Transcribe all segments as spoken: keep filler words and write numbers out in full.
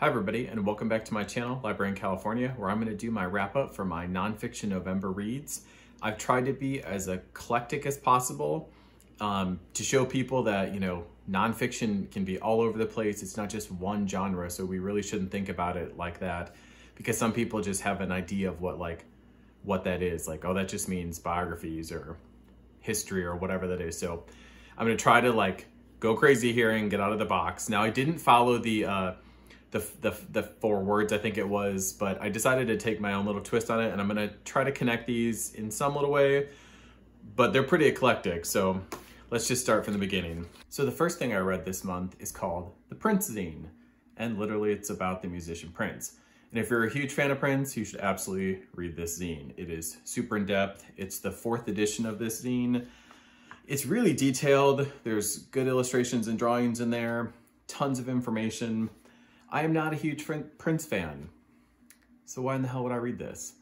Hi everybody, and welcome back to my channel, Librarian California, where I'm going to do my wrap up for my nonfiction November reads. I've tried to be as eclectic as possible um, to show people that, you know, nonfiction can be all over the place. It's not just one genre, so we really shouldn't think about it like that, because some people just have an idea of what like what that is, like, oh, that just means biographies or history or whatever that is. So I'm going to try to like go crazy here and get out of the box. Now, I didn't follow the uh The, the, the four words, I think it was, but I decided to take my own little twist on it, and I'm gonna try to connect these in some little way, but they're pretty eclectic, so let's just start from the beginning. So the first thing I read this month is called The Prince Zine, and literally it's about the musician Prince. And if you're a huge fan of Prince, you should absolutely read this zine. It is super in-depth. It's the fourth edition of this zine. It's really detailed. There's good illustrations and drawings in there, tons of information. I am not a huge Prince fan, so why in the hell would I read this?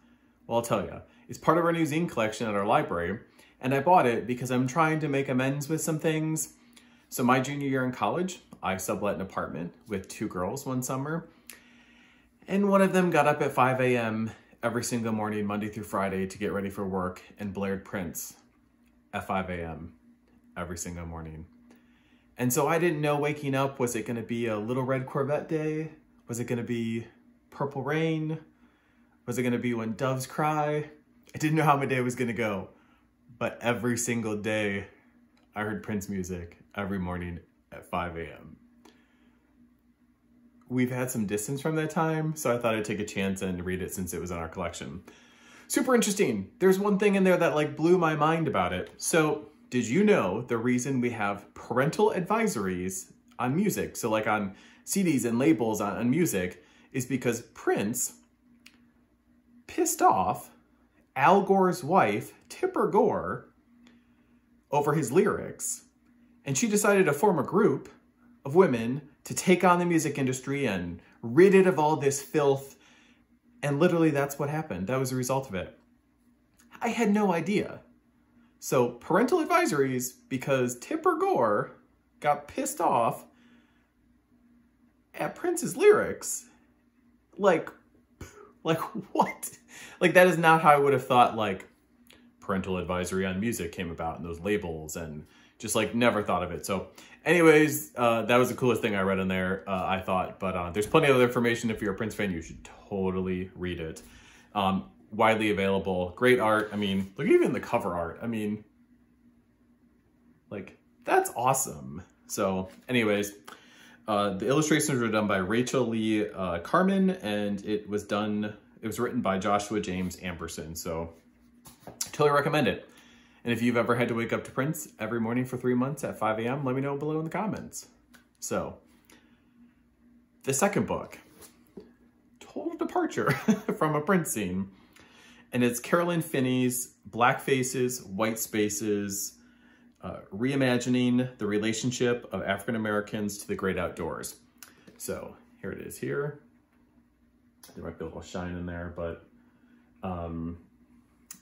Well, I'll tell you. It's part of our new zine collection at our library, and I bought it because I'm trying to make amends with some things. So my junior year in college, I sublet an apartment with two girls one summer, and one of them got up at five A M every single morning, Monday through Friday, to get ready for work and blared Prince at five A M every single morning. And so I didn't know waking up, was it gonna be a Little Red Corvette day? Was it gonna be Purple Rain? Was it gonna be When Doves Cry? I didn't know how my day was gonna go, but every single day I heard Prince music every morning at five A M We've had some distance from that time, so I thought I'd take a chance and read it since it was in our collection. Super interesting. There's one thing in there that like blew my mind about it. So, did you know the reason we have parental advisories on music, so like on C Ds and labels on, on music, is because Prince pissed off Al Gore's wife, Tipper Gore, over his lyrics, and she decided to form a group of women to take on the music industry and rid it of all this filth, and literally that's what happened. That was the result of it. I had no idea. So parental advisories because Tipper Gore got pissed off at Prince's lyrics. Like, like what? Like, that is not how I would have thought like parental advisory on music came about and those labels, and just like never thought of it. So anyways, uh, that was the coolest thing I read in there, uh, I thought, but uh, there's plenty of other information. If you're a Prince fan, you should totally read it. Um, widely available, great art. I mean, look, even the cover art. I mean, like, that's awesome. So anyways, uh, the illustrations were done by Rachel Lee uh, Carman, and it was done, it was written by Joshua James Amberson. So totally recommend it. And if you've ever had to wake up to Prince every morning for three months at five A M, let me know below in the comments. So the second book, total departure from a Prince zine. And it's Carolyn Finney's Black Faces, White Spaces, uh, reimagining the relationship of African Americans to the great outdoors. So here it is here. There might be a little shine in there, but um,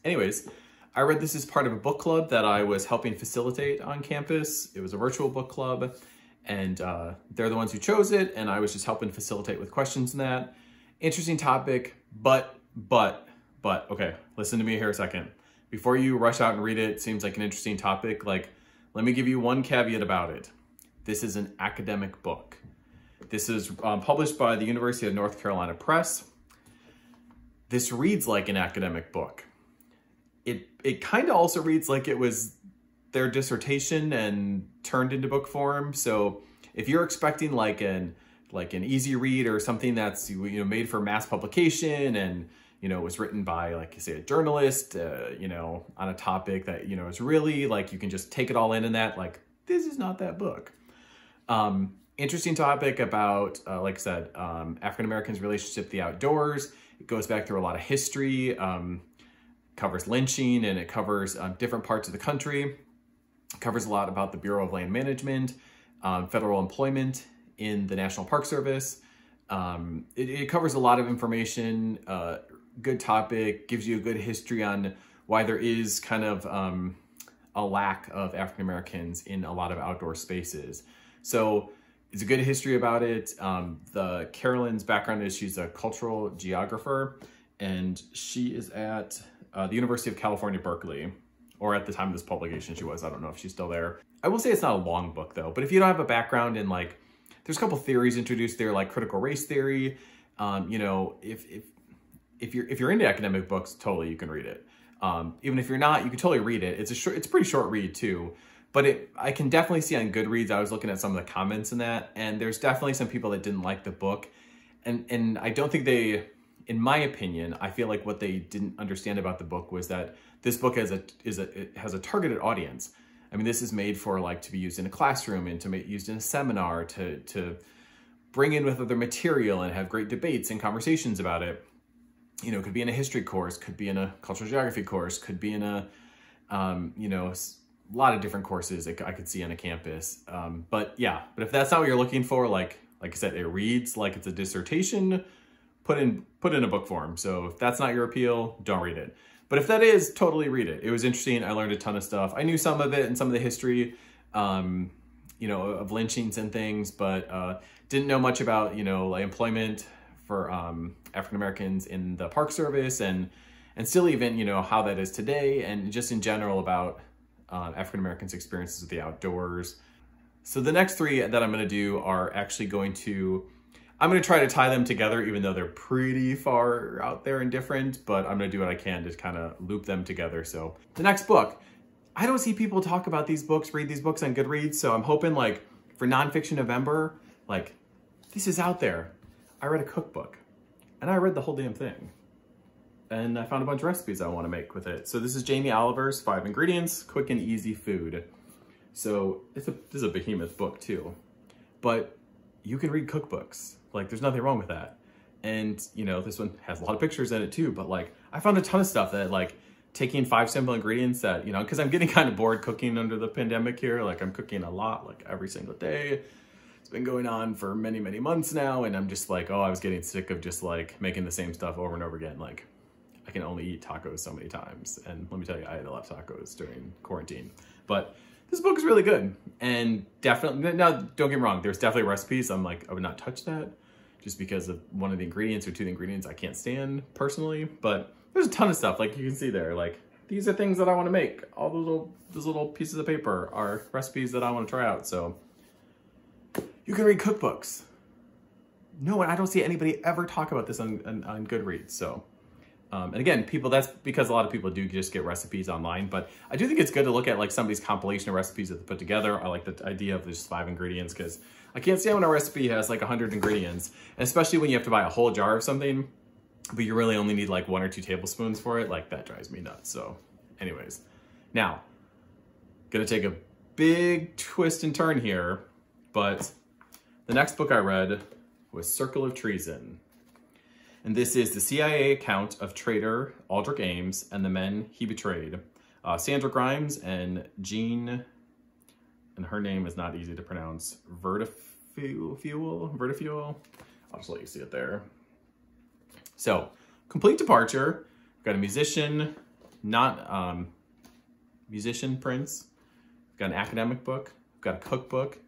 anyways, I read this as part of a book club that I was helping facilitate on campus. It was a virtual book club, and uh, they're the ones who chose it, and I was just helping facilitate with questions and that. Interesting topic, but, but, But, okay, listen to me here a second. Before you rush out and read it, it seems like an interesting topic. Like, let me give you one caveat about it. This is an academic book. This is um, published by the University of North Carolina Press. This reads like an academic book. It, it kind of also reads like it was their dissertation and turned into book form. So if you're expecting like an, like an easy read or something that's, you know, made for mass publication and, you know, it was written by, like you say, a journalist, uh, you know, on a topic that, you know, is really like, you can just take it all in and that, like, this is not that book. Um, interesting topic about, uh, like I said, um, African-Americans' relationship to the outdoors. It goes back through a lot of history, um, covers lynching, and it covers um, different parts of the country. It covers a lot about the Bureau of Land Management, um, federal employment in the National Park Service. Um, it, it covers a lot of information, uh, good topic, gives you a good history on why there is kind of um, a lack of African Americans in a lot of outdoor spaces. So It's a good history about it. Um, the Carolyn's background is she's a cultural geographer, and she is at uh, the University of California, Berkeley, or at the time of this publication she was. I don't know if she's still there. I will say it's not a long book though, but if you don't have a background in, like, there's a couple theories introduced there, like critical race theory. Um, you know, if, if, if you're, if you're into academic books, totally, you can read it. Um, even if you're not, you can totally read it. It's a short, it's a pretty short read too, but it, I can definitely see on Goodreads, I was looking at some of the comments in that, and there's definitely some people that didn't like the book. And, and I don't think they, in my opinion, I feel like what they didn't understand about the book was that this book has a, is a, it has a targeted audience. I mean, this is made for, like, to be used in a classroom and to be used in a seminar, to, to bring in with other material and have great debates and conversations about it. You know, it could be in a history course, could be in a cultural geography course, could be in a, um, you know, a lot of different courses I could see on a campus. Um, but yeah, but if that's not what you're looking for, like, like I said, it reads like it's a dissertation put in, put in a book form. So if that's not your appeal, don't read it. But if that is, totally read it. It was interesting. I learned a ton of stuff. I knew some of it and some of the history, um, you know, of lynchings and things, but uh, didn't know much about, you know, employment for um, African-Americans in the Park Service, and and still even, you know, how that is today, and just in general about uh, African-Americans' experiences with the outdoors. So the next three that I'm going to do are actually going to, I'm going to try to tie them together, even though they're pretty far out there and different, but I'm going to do what I can to kind of loop them together. So the next book, I don't see people talk about these books, read these books on Goodreads. So I'm hoping, like, for Nonfiction November, like, this is out there. I read a cookbook and I read the whole damn thing, and I found a bunch of recipes I want to make with it. So this is Jamie Oliver's Five Ingredients, Quick and Easy Food. So it's a, this is a behemoth book too, but you can read cookbooks. Like, there's nothing wrong with that. And, you know, this one has a lot of pictures in it too, but, like, I found a ton of stuff that, like, taking five simple ingredients that, you know, cause I'm getting kind of bored cooking under the pandemic here. Like, I'm cooking a lot, like every single day. It's been going on for many, many months now. And I'm just like, oh, I was getting sick of just, like, making the same stuff over and over again. Like, I can only eat tacos so many times. And let me tell you, I ate a lot of tacos during quarantine, but this book is really good. And definitely, now don't get me wrong, there's definitely recipes I'm like, I would not touch that, just because of one of the ingredients or two of the ingredients I can't stand personally. But there's a ton of stuff, like, you can see there, like, these are things that I want to make. All those little, those little pieces of paper are recipes that I want to try out. So you can read cookbooks. No, and I don't see anybody ever talk about this on, on, on Goodreads. So, um, and again, people, that's because a lot of people do just get recipes online, but I do think it's good to look at, like, somebody's compilation of recipes that they put together. I like the idea of just five ingredients, because I can't stand when a recipe has like a hundred ingredients, and especially when you have to buy a whole jar of something, but you really only need like one or two tablespoons for it. Like, that drives me nuts. So anyways, now gonna take a big twist and turn here, but the next book I read was Circle of Treason. And this is the C I A account of traitor Aldrich Ames and the men he betrayed. Uh, Sandra Grimes and Jeanne, and her name is not easy to pronounce, Vertefeuille, Vertefeuille. I'll just let you see it there. So, complete departure. We've got a musician, not um, musician prince. We've got an academic book. We've got a cookbook.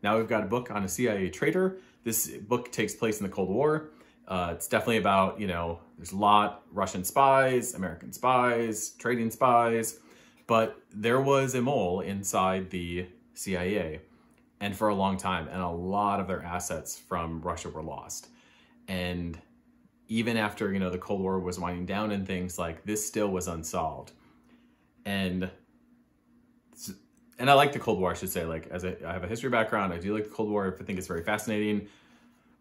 Now we've got a book on a C I A traitor. This book takes place in the Cold War. Uh, it's definitely about, you know, there's a lot, Russian spies, American spies, trading spies, but there was a mole inside the C I A, and for a long time, and a lot of their assets from Russia were lost. And even after, you know, the Cold War was winding down and things, like, this still was unsolved. And, and I like the Cold War, I should say, like, as I, I have a history background, I do like the Cold War. I think it's very fascinating,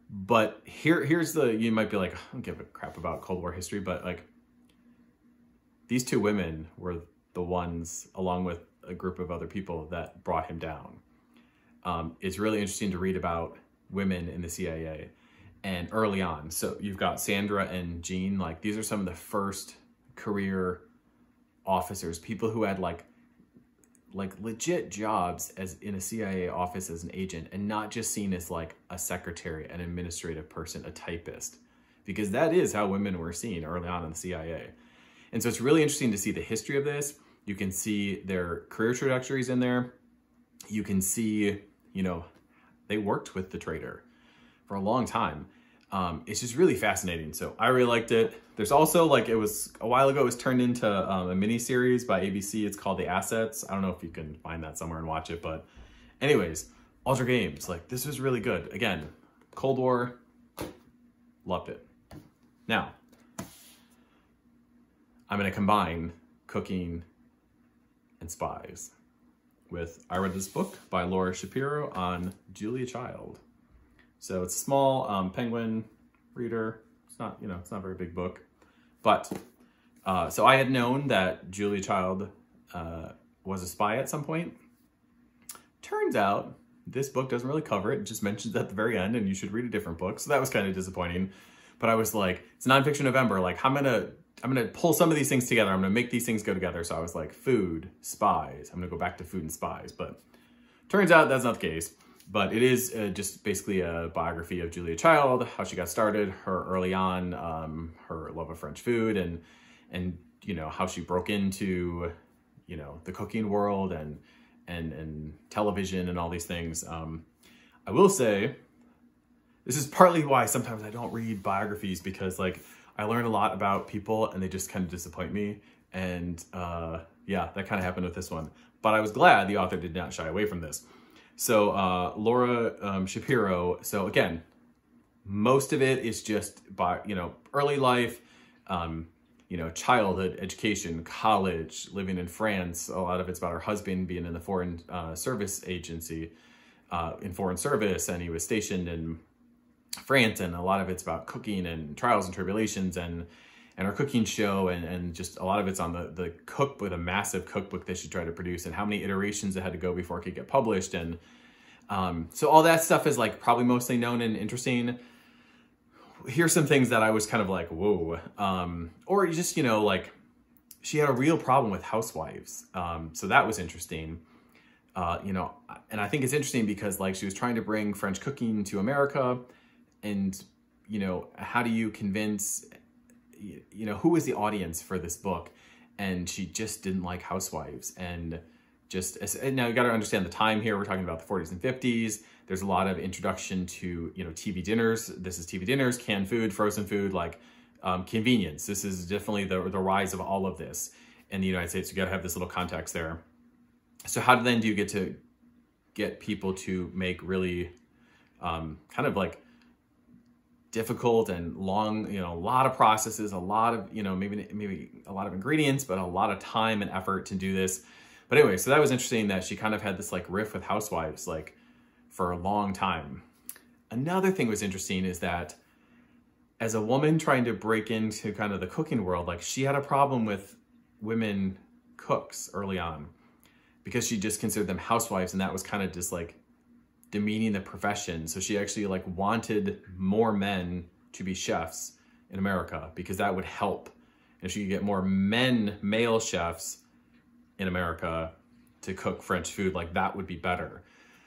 but here, here's the, you might be like, I don't give a crap about Cold War history, but, like, these two women were the ones, along with a group of other people, that brought him down. Um, it's really interesting to read about women in the C I A. And early on, so you've got Sandra and Jeanne, like, these are some of the first career officers, people who had like like legit jobs as in a C I A office as an agent, and not just seen as like a secretary, an administrative person, a typist, because that is how women were seen early on in the C I A. And so it's really interesting to see the history of this. You can see their career trajectories in there. You can see, you know, They worked with the trader for a long time. Um, it's just really fascinating. So I really liked it. There's also like, it was a while ago, it was turned into um, a mini series by A B C. It's called The Assets. I don't know if you can find that somewhere and watch it, but anyways, Aldrich Ames, like this was really good. Again, Cold War, loved it. Now, I'm gonna combine cooking and spies with, I read this book by Laura Shapiro on Julia Child. So it's a small um, Penguin reader. It's not, you know, it's not a very big book, but uh, so I had known that Julia Child uh, was a spy at some point. Turns out this book doesn't really cover it. It just mentions at the very end and you should read a different book. So that was kind of disappointing, but I was like, it's Nonfiction November. Like I'm going to, I'm going to pull some of these things together. I'm going to make these things go together. So I was like, food, spies. I'm going to go back to food and spies, but turns out that's not the case. But it is uh, just basically a biography of Julia Child, how she got started, her early on, um, her love of French food, and, and you know, how she broke into, you know, the cooking world and, and, and television and all these things. Um, I will say, this is partly why sometimes I don't read biographies, because like I learn a lot about people and they just kind of disappoint me. And uh, yeah, that kind of happened with this one. But I was glad the author did not shy away from this. So uh, Laura um, Shapiro, so again, most of it is just by, you know, early life, um, you know, childhood, education, college, living in France. A lot of it's about her husband being in the foreign uh, service agency, uh, in foreign service, and he was stationed in France. And a lot of it's about cooking and trials and tribulations and, and her cooking show. And, and just a lot of it's on the, the cookbook, the massive cookbook that she tried to produce and how many iterations it had to go before it could get published. And um, so all that stuff is like probably mostly known and interesting. Here's some things that I was kind of like, whoa. Um, or just, you know, like she had a real problem with housewives. Um, so that was interesting. Uh, you know, and I think it's interesting because like she was trying to bring French cooking to America and, you know, how do you convince, you know, who was the audience for this book? And she just didn't like housewives. And just, and now you got to understand the time here. We're talking about the forties and fifties. There's a lot of introduction to, you know, T V dinners. This is T V dinners, canned food, frozen food, like um, convenience. This is definitely the, the rise of all of this in the United States. You got to have this little context there. So how then do you get to get people to make really um, kind of like difficult and long, you know, a lot of processes, a lot of, you know, maybe maybe a lot of ingredients, but a lot of time and effort to do this. But anyway, so that was interesting that she kind of had this like riff with housewives, like for a long time. Another thing was interesting is that as a woman trying to break into kind of the cooking world, like she had a problem with women cooks early on because she just considered them housewives. And that was kind of just like demeaning the profession. So she actually like wanted more men to be chefs in America because that would help. And she could get more men, male chefs in America to cook French food, like that would be better.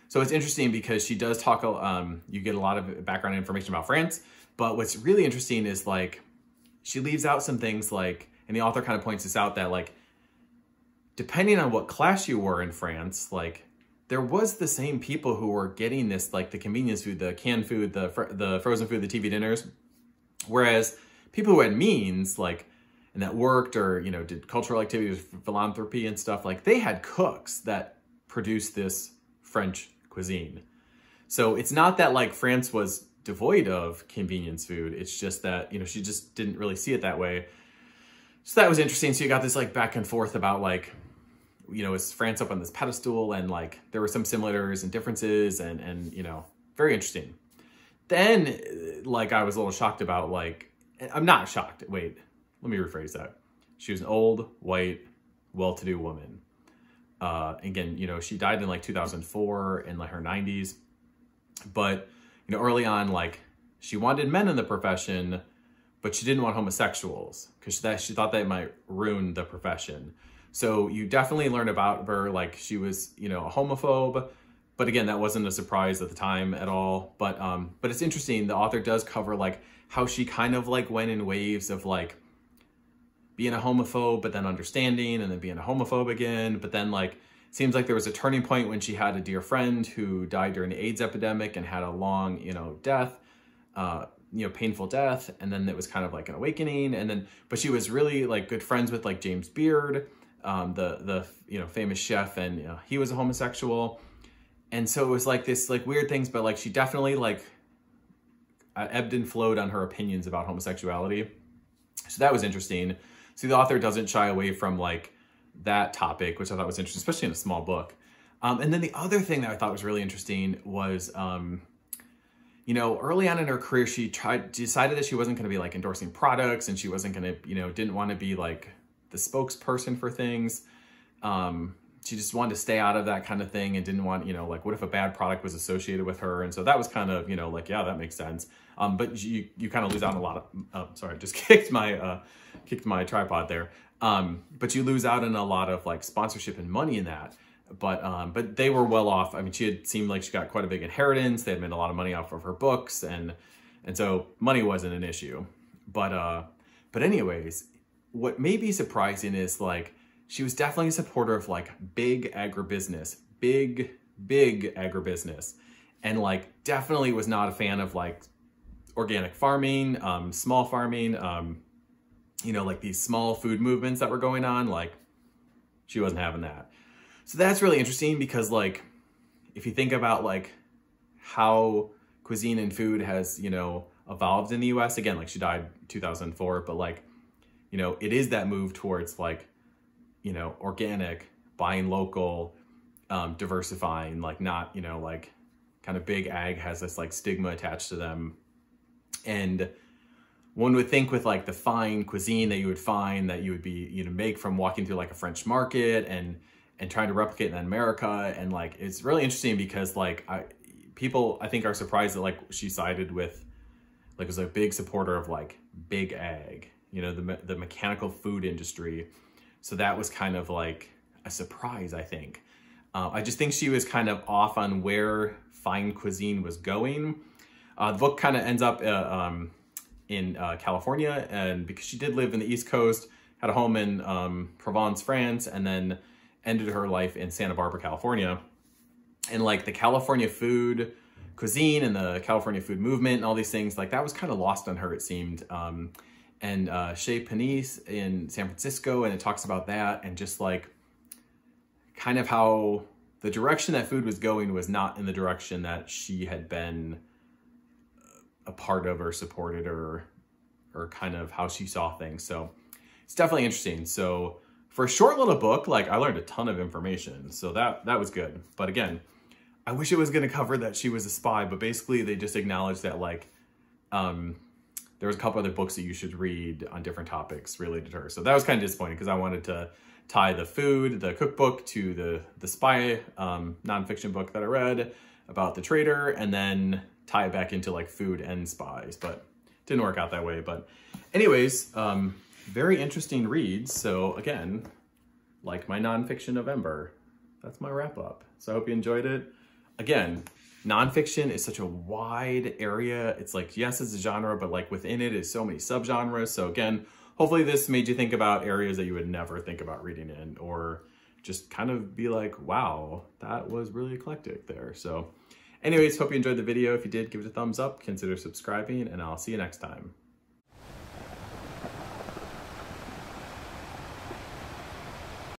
So it's interesting because she does talk, um, you get a lot of background information about France, but what's really interesting is like, she leaves out some things like, and the author kind of points this out that like, depending on what class you were in France, like there was the same people who were getting this, like the convenience food, the canned food, the fr the frozen food, the T V dinners. Whereas people who had means, like, and that worked or, you know, did cultural activities, philanthropy and stuff, like they had cooks that produced this French cuisine. So it's not that like France was devoid of convenience food. It's just that, you know, she just didn't really see it that way. So that was interesting. So you got this like back and forth about like, you know, is France up on this pedestal? And like, there were some similarities and differences and, and, you know, very interesting. Then like, I was a little shocked about like, I'm not shocked. Wait, let me rephrase that. She was an old, white, well-to-do woman. Uh, again, you know, she died in like two thousand four in like her nineties, but you know, early on, like she wanted men in the profession, but she didn't want homosexuals because that she thought that might ruin the profession. So you definitely learn about her, like she was, you know, a homophobe, but again, that wasn't a surprise at the time at all. But, um, but it's interesting. The author does cover like how she kind of like went in waves of like being a homophobe, but then understanding and then being a homophobe again. But then like, Seems like there was a turning point when she had a dear friend who died during the AIDS epidemic and had a long, you know, death, uh, you know, painful death. And then it was kind of like an awakening. And then, but she was really like good friends with like James Beard, um, the, the, you know, famous chef, and you know, he was a homosexual. And so it was like this, like weird things, but like, she definitely like uh, ebbed and flowed on her opinions about homosexuality. So that was interesting. So the author doesn't shy away from like that topic, which I thought was interesting, especially in a small book. Um, and then the other thing that I thought was really interesting was, um, you know, early on in her career, she tried decided that she wasn't going to be like endorsing products, and she wasn't going to, you know, didn't want to be like the spokesperson for things. Um, she just wanted to stay out of that kind of thing and didn't want, you know, like what if a bad product was associated with her? And so that was kind of, you know, like, yeah, that makes sense. Um, but you, you kind of lose out on a lot of, oh, sorry, just kicked my, uh, kicked my tripod there. Um, but you lose out on a lot of like sponsorship and money in that, but, um, but they were well off. I mean, she had seemed like she got quite a big inheritance. They had made a lot of money off of her books. And, and so money wasn't an issue, but, uh, but anyways, what may be surprising is like, she was definitely a supporter of like big agribusiness, big, big agribusiness. And like, definitely was not a fan of like organic farming, um, small farming, um, you know, like these small food movements that were going on, like she wasn't having that. So that's really interesting because like, if you think about like how cuisine and food has, you know, evolved in the U S, again, like she died in two thousand four, but like, you know, it is that move towards like, you know, organic, buying local, um, diversifying, like not, you know, like kind of big ag has this like stigma attached to them. And one would think with like the fine cuisine that you would find that you would be, you know, make from walking through like a French market and, and trying to replicate that in America. And like, it's really interesting because like I, people, I think are surprised that like she sided with, like was a big supporter of like big ag, you know, the, the mechanical food industry. So that was kind of like a surprise, I think. Uh, I just think she was kind of off on where fine cuisine was going. Uh, the book kind of ends up, uh, um, in uh, California, and because she did live in the East Coast, had a home in um, Provence, France, and then ended her life in Santa Barbara, California. And like the California food cuisine and the California food movement and all these things, like that was kind of lost on her, it seemed. Um, and uh, Chez Panisse in San Francisco, and it talks about that and just like kind of how the direction that food was going was not in the direction that she had been a part of or supported or or kind of how she saw things. So it's definitely interesting. So for a short little book, like I learned a ton of information. So that that was good. But again, I wish it was going to cover that she was a spy, but basically they just acknowledged that like um, there was a couple other books that you should read on different topics related to her. So that was kind of disappointing because I wanted to tie the food, the cookbook to the, the spy um, nonfiction book that I read about the traitor, and then tie it back into like food and spies, but didn't work out that way. But anyways, um, very interesting read. So again, like my nonfiction November, that's my wrap up. So I hope you enjoyed it. Again, nonfiction is such a wide area. It's like, yes, it's a genre, but like within it is so many subgenres. So again, hopefully this made you think about areas that you would never think about reading in, or just kind of be like, wow, that was really eclectic there. So anyways, hope you enjoyed the video. If you did, give it a thumbs up, consider subscribing, and I'll see you next time.